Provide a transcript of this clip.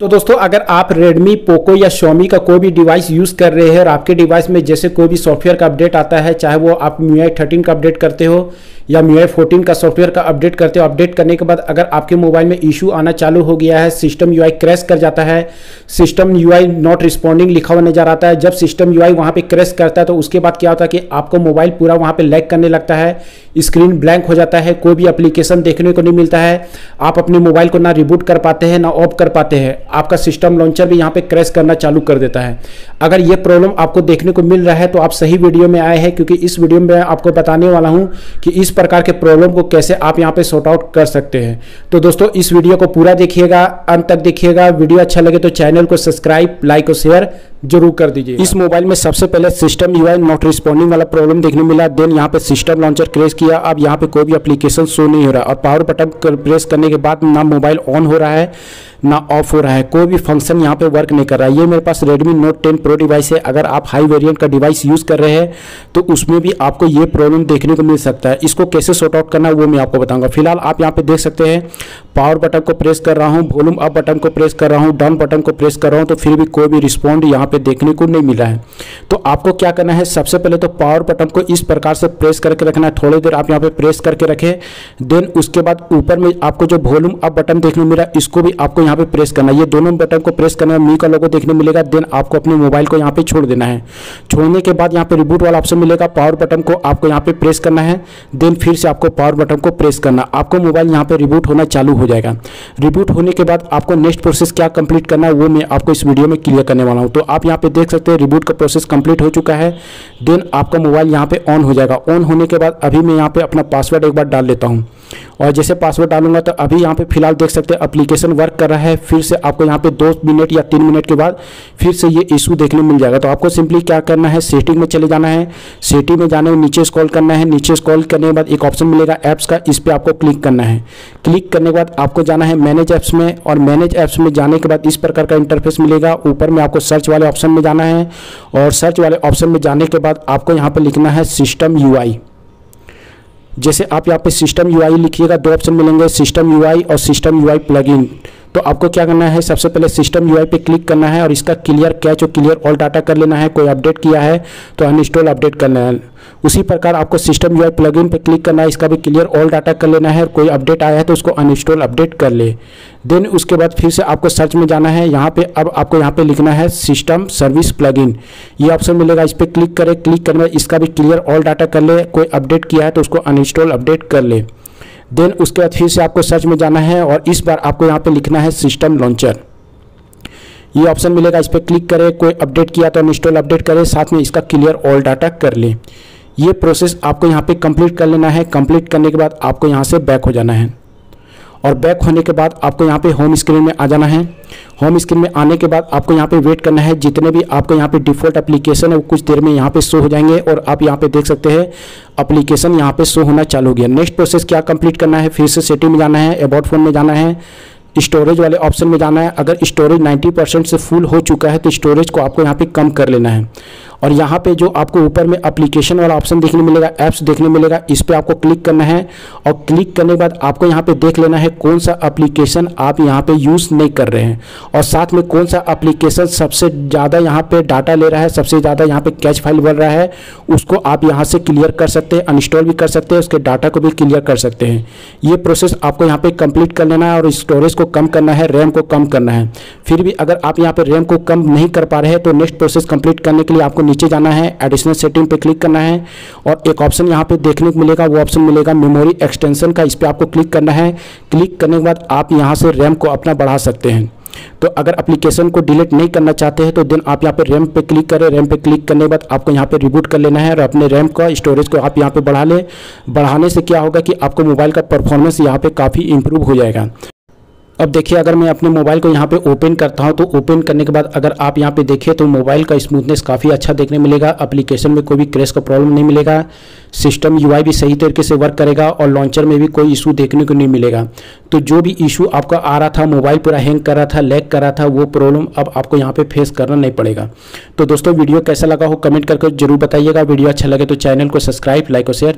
तो दोस्तों अगर आप Redmi, Poco या Xiaomi का कोई भी डिवाइस यूज़ कर रहे हैं और आपके डिवाइस में जैसे कोई भी सॉफ्टवेयर का अपडेट आता है, चाहे वो आप MIUI 13 का अपडेट करते हो या MIUI 14 का सॉफ्टवेयर का अपडेट करते हो, अपडेट करने के बाद अगर आपके मोबाइल में इशू आना चालू हो गया है, सिस्टम UI क्रैश कर जाता है, सिस्टम UI नॉट रिस्पॉन्डिंग लिखा हुआ नजर आता है। जब सिस्टम UI वहाँ पर क्रैश करता है तो उसके बाद क्या होता है कि आपको मोबाइल पूरा वहाँ पर लैग करने लगता है, स्क्रीन ब्लैंक हो जाता है, कोई भी एप्लीकेशन देखने को नहीं मिलता है, आप अपने मोबाइल को ना रिबूट कर पाते हैं ना ऑफ कर पाते हैं, आपका सिस्टम लॉन्चर भी यहाँ पे क्रैश करना चालू कर देता है। अगर ये प्रॉब्लम आपको देखने को मिल रहा है तो आप सही वीडियो में आए हैं, क्योंकि इस वीडियो में मैं आपको बताने वाला हूँ कि इस प्रकार के प्रॉब्लम को कैसे आप यहाँ पे सॉर्ट आउट कर सकते हैं। तो दोस्तों इस वीडियो को पूरा देखिएगा, अंत तक देखिएगा, वीडियो अच्छा लगे तो चैनल को सब्सक्राइब, लाइक और शेयर जरूर कर दीजिए। इस मोबाइल में सबसे पहले सिस्टम यूआई नॉट रिस्पॉन्डिंग वाला प्रॉब्लम देखने मिला, देन यहाँ पे सिस्टम लॉन्चर क्रैश किया, अब यहाँ पे कोई भी एप्लीकेशन शो नहीं हो रहा है और पावर बटन प्रेस करने के बाद ना मोबाइल ऑन हो रहा है ना ऑफ हो रहा है, कोई भी फंक्शन यहाँ पे वर्क नहीं कर रहा है। ये मेरे पास Redmi Note 10 Pro डिवाइस है, अगर आप हाई वेरिएंट का डिवाइस यूज़ कर रहे हैं तो उसमें भी आपको ये प्रॉब्लम देखने को मिल सकता है। इसको कैसे सॉर्ट आउट करना है वो मैं आपको बताऊंगा। फिलहाल आप यहाँ पे देख सकते हैं पावर बटन को प्रेस कर रहा हूँ, वॉल्यूम अप बटन को प्रेस कर रहा हूँ, डाउन बटन को प्रेस कर रहा हूँ, तो फिर भी कोई भी रिस्पॉन्ड यहाँ पे देखने को नहीं मिला है। तो आपको क्या करना है, सबसे पहले तो पावर बटन को इस प्रकार से प्रेस करके रखना है, थोड़ी देर आप यहाँ पे प्रेस करके रखें, देन उसके बाद ऊपर में आपको जो वॉल्यूम अप बटन देखने को मिला इसको भी आपको यहाँ पे प्रेस करना है। ये दोनों बटन को प्रेस करना है, मी का लोगो देखने मिलेगा, देन आपको अपने मोबाइल को यहाँ पे छोड़ देना है। छोड़ने के बाद यहाँ पे रिबूट वाला ऑप्शन मिलेगा, पावर बटन को आपको यहाँ पे प्रेस करना है, देन फिर से आपको पावर बटन को प्रेस करना, आपको मोबाइल यहाँ पे रिबूट होना चालू हो जाएगा। रिबूट होने के बाद आपको नेक्स्ट प्रोसेस क्या कंप्लीट करना है वो मैं आपको इस वीडियो में क्लियर करने वाला हूँ। तो आप यहाँ पे देख सकते हैं रिबूट का प्रोसेस कंप्लीट हो चुका है, देन आपका मोबाइल यहाँ पे ऑन हो जाएगा। ऑन होने के बाद अभी मैं यहाँ पे अपना पासवर्ड एक बार डाल लेता हूँ, और जैसे पासवर्ड डालूंगा तो अभी यहाँ पे फिलहाल देख सकते हैं एप्लीकेशन वर्क कर रहा है। फिर से आपको यहाँ पे 2 मिनट या 3 मिनट के बाद फिर से ये इशू देखने मिल जाएगा। तो आपको सिंपली क्या करना है, सेटिंग में चले जाना है, सेटिंग में जाने में नीचे स्क्रॉल करना है, नीचे स्क्रॉल करने के बाद एक ऑप्शन मिलेगा ऐप्स का, इस पर आपको क्लिक करना है। क्लिक करने के बाद आपको जाना है मैनेज ऐप्स में, और मैनेज ऐप्स में जाने के बाद इस प्रकार का इंटरफेस मिलेगा। ऊपर में आपको सर्च वाले ऑप्शन में जाना है, और सर्च वाले ऑप्शन में जाने के बाद आपको यहाँ पर लिखना है सिस्टम यूआई। जैसे आप यहाँ पे सिस्टम यूआई लिखिएगा, 2 ऑप्शन मिलेंगे, सिस्टम यूआई और सिस्टम यूआई प्लगइन। तो आपको क्या करना है, सबसे पहले सिस्टम यूआई पे क्लिक करना है और इसका क्लियर कैच और क्लियर ऑल डाटा कर लेना है। कोई अपडेट किया है तो अनइंस्टॉल अपडेट करना है। उसी प्रकार आपको सिस्टम यूआई प्लगइन पे क्लिक करना है, इसका भी क्लियर ऑल डाटा कर लेना है, और कोई अपडेट आया है तो उसको अनइंस्टॉल अपडेट कर ले। देन उसके बाद फिर से आपको सर्च में जाना है, यहाँ पे अब आपको यहाँ पे लिखना है सिस्टम सर्विस प्लगइन, ये ऑप्शन मिलेगा, इस पर क्लिक करें। क्लिक करने इसका भी क्लियर ऑल डाटा कर ले, कोई अपडेट किया है तो उसको अनइंस्टॉल अपडेट कर ले। देन उसके बाद फिर से आपको सर्च में जाना है, और इस बार आपको यहाँ पे लिखना है सिस्टम लॉन्चर, ये ऑप्शन मिलेगा, इस पर क्लिक करें, कोई अपडेट किया तो इंस्टॉल अपडेट करें, साथ में इसका क्लियर ऑल डाटा कर लें। ये प्रोसेस आपको यहाँ पे कंप्लीट कर लेना है। कंप्लीट करने के बाद आपको यहाँ से बैक हो जाना है, और बैक होने के बाद आपको यहाँ पे होम स्क्रीन में आ जाना है। होम स्क्रीन में आने के बाद आपको यहाँ पे वेट करना है, जितने भी आपको यहाँ पे डिफ़ॉल्ट एप्लीकेशन है वो कुछ देर में यहाँ पे शो हो जाएंगे, और आप यहाँ पे देख सकते हैं एप्लीकेशन यहाँ पे शो होना चालू हो गया। नेक्स्ट प्रोसेस क्या कंप्लीट करना है, फिर से सेटिंग में जाना है, अबाउट फोन में जाना है, स्टोरेज वाले ऑप्शन में जाना है। अगर स्टोरेज 90% से फुल हो चुका है तो स्टोरेज को आपको यहाँ पे कम कर लेना है, और यहाँ पे जो आपको ऊपर में एप्लीकेशन वाला ऑप्शन देखने मिलेगा, ऐप्स देखने मिलेगा, इस पर आपको क्लिक करना है, और क्लिक करने के बाद आपको यहाँ पे देख लेना है कौन सा एप्लीकेशन आप यहाँ पे यूज़ नहीं कर रहे हैं, और साथ में कौन सा एप्लीकेशन सबसे ज़्यादा यहाँ पे डाटा ले रहा है, सबसे ज़्यादा यहाँ पे कैच फाइल बन रहा है, उसको आप यहाँ से क्लियर कर सकते हैं, अनइंस्टॉल भी कर सकते हैं, उसके डाटा को भी क्लियर कर सकते हैं। ये प्रोसेस आपको यहाँ पर कंप्लीट कर लेना है, और स्टोरेज को कम करना है, रैम को कम करना है। फिर भी अगर आप यहाँ पर रैम को कम नहीं कर पा रहे हैं तो नेक्स्ट प्रोसेस कंप्लीट करने के लिए आपको नीचे जाना है, एडिशनल सेटिंग पे क्लिक करना है, और एक ऑप्शन यहाँ पे देखने को मिलेगा, वो ऑप्शन मिलेगा मेमोरी एक्सटेंशन का, इस पे आपको क्लिक करना है। क्लिक करने के बाद आप यहाँ से रैम को अपना बढ़ा सकते हैं। तो अगर एप्लीकेशन को डिलीट नहीं करना चाहते हैं तो देन आप यहाँ पे रैम पे क्लिक करें, रैम पे क्लिक करने के बाद आपको यहाँ पे रिबूट कर लेना है, और अपने रैम का स्टोरेज को आप यहाँ पे बढ़ा लें। बढ़ाने से क्या होगा कि आपको मोबाइल का परफॉर्मेंस यहाँ पे काफ़ी इंप्रूव हो जाएगा। अब देखिए, अगर मैं अपने मोबाइल को यहाँ पे ओपन करता हूँ तो ओपन करने के बाद अगर आप यहाँ पे देखिए तो मोबाइल का स्मूथनेस काफ़ी अच्छा देखने मिलेगा, एप्लीकेशन में कोई भी क्रैश का प्रॉब्लम नहीं मिलेगा, सिस्टम यूआई भी सही तरीके से वर्क करेगा, और लॉन्चर में भी कोई इशू देखने को नहीं मिलेगा। तो जो भी इशू आपका आ रहा था, मोबाइल पूरा हैंग कर रहा था, लैग कर रहा था, वो प्रॉब्लम अब आपको यहाँ पे फेस करना नहीं पड़ेगा। तो दोस्तों वीडियो कैसा लगा हो कमेंट करके जरूर बताइएगा, वीडियो अच्छा लगे तो चैनल को सब्सक्राइब, लाइक और शेयर।